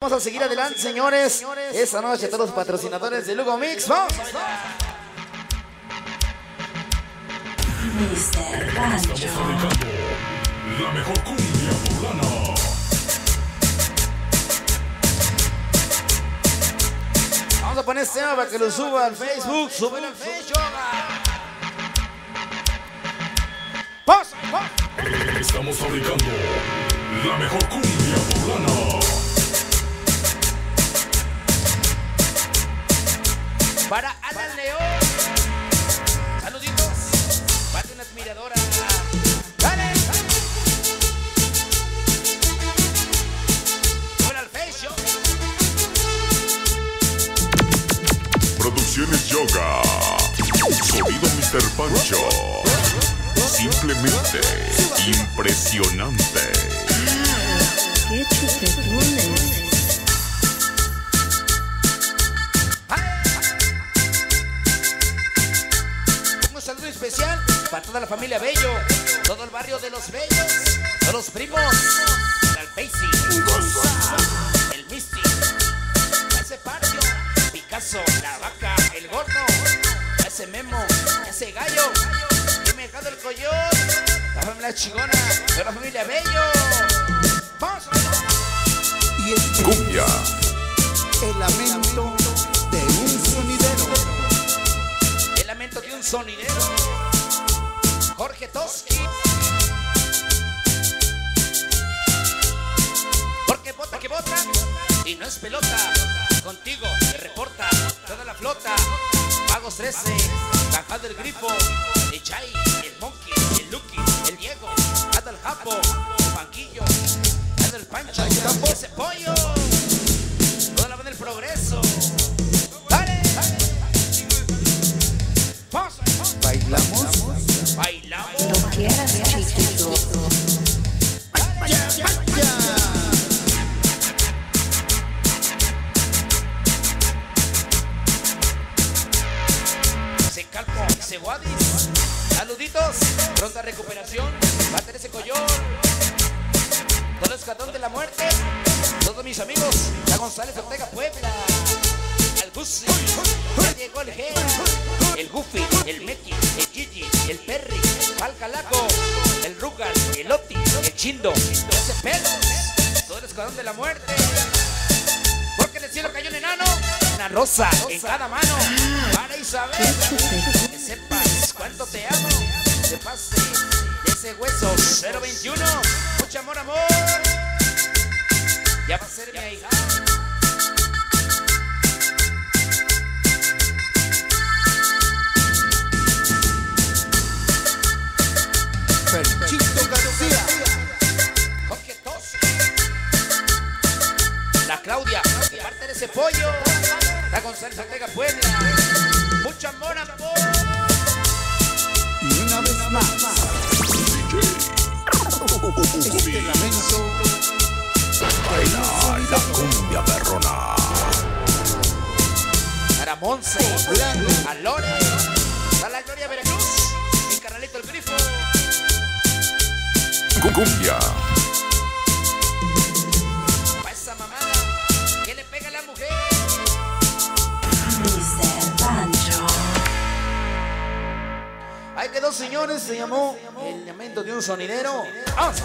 Vamos a seguir adelante, señores. Esta noche a todos los patrocinadores de Lugo Mix. ¡Vamos! Mr. Pancho. La mejor cumbia poblana. Vamos a poner este tema para que lo suba al Facebook. Súbelo al Facebook. ¡Vamos! Estamos fabricando la mejor cumbia poblana. Para Alan León. Saluditos. Para una admiradora. ¡Dale! ¡Hola al pecho! Producciones Yoga. Sonido Mr. Pancho. Simplemente impresionante. ¡Qué chupetones! Especial para toda la familia Bello, todo el barrio de los Bellos, todos los primos, el Paisy, el Misty, ese Parcio, Picasso, la Vaca, el Gordo, ese Memo, ese Gallo, el Mercado del Coyol, la familia Chigona, toda la familia Bello. Vamos. Y el cumbia, el lamento de un sonidero. De un sonidero, Jorge Toxqui, porque bota que bota y no es pelota, contigo te reporta toda la flota, Pagos 13, Cajá del Grifo, el Chay, el Monkey, el Lucky, el Diego, hasta el Japo, el Banquillo, hasta el Pancho, ese Pollo, toda la banda del Progreso. ¿Bailamos? ¿Bailamos? Lo quieras, chiquito. ¡Vaya, vaya! Se Calpo, se Guadis. Saluditos. Pronta recuperación. Va a tener ese Coyol. Todo el escatón de la muerte. Todos mis amigos. La González Ortega Puebla. Al Guzzi. Ya llegó el G. El Goofy, el Meki, el Gigi, el Perry, el Calaco, el Rugal, el Oti, el Chindo, ese Pelo, todo el escuadrón de la muerte. Porque en el cielo cayó un enano, una rosa en cada mano. Para Isabel, que sepas cuánto te amo. Te pase de ese hueso 021. Mucho amor, amor. Ya va a ser mi hija. Chito García, Jorge Toxqui, la Claudia, de parte de ese Pollo, la González Ortega Puebla, mucho amor, amor. Y una vez más, este lamento, baila la cumbia perrona. Para Monse, a Lore, a la Gloria Veracruz, mi carnalito el Grifo. Cumbia. Pa' esa mamada que le pega a la mujer. Mr. Pancho. Ahí quedó, señores. Se llamó El lamento de un sonidero. ¡Vamos!